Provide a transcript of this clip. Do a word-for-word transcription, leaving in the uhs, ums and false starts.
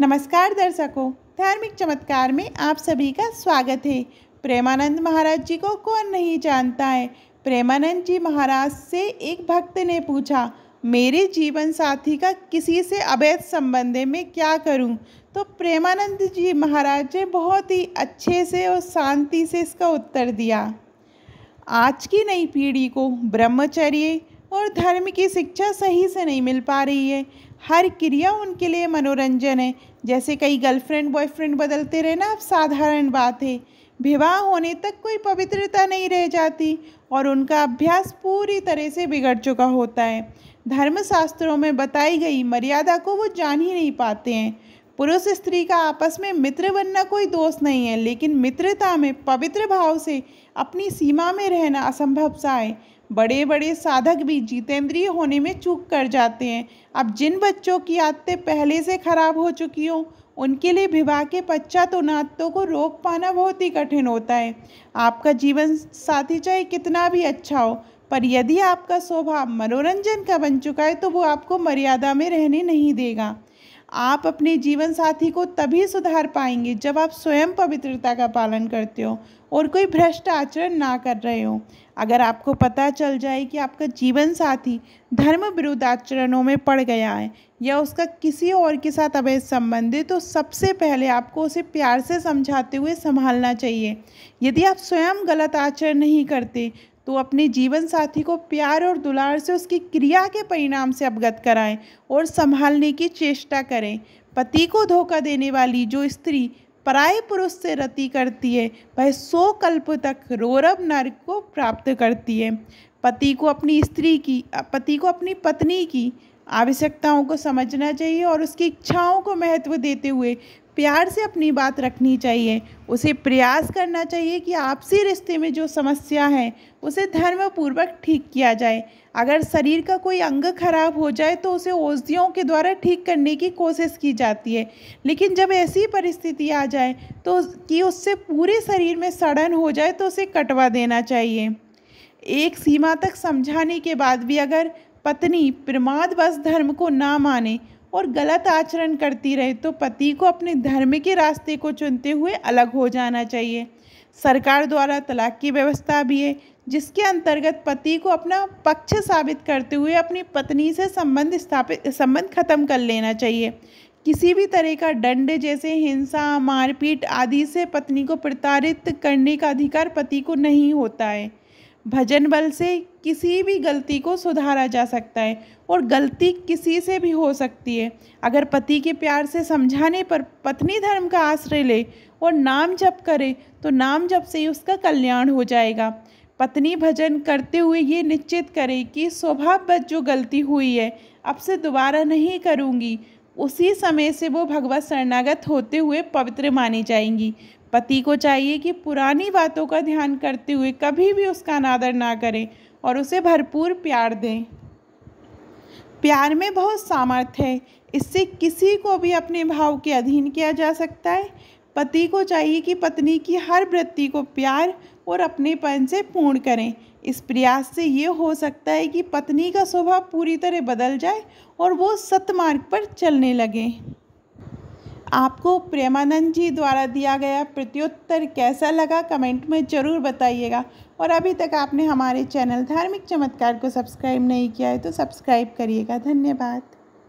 नमस्कार दर्शकों, धार्मिक चमत्कार में आप सभी का स्वागत है। प्रेमानंद महाराज जी को कौन नहीं जानता है। प्रेमानंद जी महाराज से एक भक्त ने पूछा, मेरे जीवन साथी का किसी से अवैध संबंध है, मैं क्या करूं? तो प्रेमानंद जी महाराज ने बहुत ही अच्छे से और शांति से इसका उत्तर दिया। आज की नई पीढ़ी को ब्रह्मचर्य और धर्म की शिक्षा सही से नहीं मिल पा रही है। हर क्रिया उनके लिए मनोरंजन है, जैसे कई गर्लफ्रेंड बॉयफ्रेंड बदलते रहना अब साधारण बात है। विवाह होने तक कोई पवित्रता नहीं रह जाती और उनका अभ्यास पूरी तरह से बिगड़ चुका होता है। धर्मशास्त्रों में बताई गई मर्यादा को वो जान ही नहीं पाते हैं। पुरुष स्त्री का आपस में मित्र बनना कोई दोष नहीं है, लेकिन मित्रता में पवित्र भाव से अपनी सीमा में रहना असंभव सा है। बड़े बड़े साधक भी जितेंद्रिय होने में चूक कर जाते हैं। अब जिन बच्चों की आदतें पहले से खराब हो चुकी हों, उनके लिए विवाह के पश्चात उन आदतों को रोक पाना बहुत ही कठिन होता है। आपका जीवन साथी चाहे कितना भी अच्छा हो, पर यदि आपका स्वभाव मनोरंजन का बन चुका है तो वो आपको मर्यादा में रहने नहीं देगा। आप अपने जीवन साथी को तभी सुधार पाएंगे जब आप स्वयं पवित्रता का पालन करते हो और कोई भ्रष्ट आचरण ना कर रहे हो। अगर आपको पता चल जाए कि आपका जीवन साथी धर्म विरुद्ध आचरणों में पड़ गया है या उसका किसी और के साथ अवैध संबंध है, तो सबसे पहले आपको उसे प्यार से समझाते हुए संभालना चाहिए। यदि आप स्वयं गलत आचरण नहीं करते तो अपने जीवन साथी को प्यार और दुलार से उसकी क्रिया के परिणाम से अवगत कराएं और संभालने की चेष्टा करें। पति को धोखा देने वाली जो स्त्री पराये पुरुष से रति करती है, वह सौ कल्प तक रौरव नरक को प्राप्त करती है। पति को अपनी स्त्री की पति को अपनी पत्नी की आवश्यकताओं को समझना चाहिए और उसकी इच्छाओं को महत्व देते हुए प्यार से अपनी बात रखनी चाहिए। उसे प्रयास करना चाहिए कि आपसी रिश्ते में जो समस्या है उसे धर्मपूर्वक ठीक किया जाए। अगर शरीर का कोई अंग खराब हो जाए तो उसे औषधियों के द्वारा ठीक करने की कोशिश की जाती है, लेकिन जब ऐसी परिस्थिति आ जाए तो कि उससे पूरे शरीर में सड़न हो जाए तो उसे कटवा देना चाहिए। एक सीमा तक समझाने के बाद भी अगर पत्नी प्रमादवश धर्म को ना माने और गलत आचरण करती रहे तो पति को अपने धर्म के रास्ते को चुनते हुए अलग हो जाना चाहिए। सरकार द्वारा तलाक की व्यवस्था भी है, जिसके अंतर्गत पति को अपना पक्ष साबित करते हुए अपनी पत्नी से संबंध स्थापित संबंध खत्म कर लेना चाहिए। किसी भी तरह का दंड जैसे हिंसा, मारपीट आदि से पत्नी को प्रताड़ित करने का अधिकार पति को नहीं होता है। भजन बल से किसी भी गलती को सुधारा जा सकता है और गलती किसी से भी हो सकती है। अगर पति के प्यार से समझाने पर पत्नी धर्म का आश्रय ले और नाम जप करे तो नाम जप से ही उसका कल्याण हो जाएगा। पत्नी भजन करते हुए ये निश्चित करे कि स्वभाववश जो गलती हुई है अब से दोबारा नहीं करूँगी। उसी समय से वो भगवत शरणागत होते हुए पवित्र मानी जाएंगी। पति को चाहिए कि पुरानी बातों का ध्यान करते हुए कभी भी उसका अनादर ना करें और उसे भरपूर प्यार दें। प्यार में बहुत सामर्थ्य है, इससे किसी को भी अपने भाव के अधीन किया जा सकता है। पति को चाहिए कि पत्नी की हर वृत्ति को प्यार और अपनेपन से पूर्ण करें। इस प्रयास से ये हो सकता है कि पत्नी का स्वभाव पूरी तरह बदल जाए और वो सत्मार्ग पर चलने लगे। आपको प्रेमानंद जी द्वारा दिया गया प्रत्युत्तर कैसा लगा, कमेंट में ज़रूर बताइएगा। और अभी तक आपने हमारे चैनल धार्मिक चमत्कार को सब्सक्राइब नहीं किया है तो सब्सक्राइब करिएगा। धन्यवाद।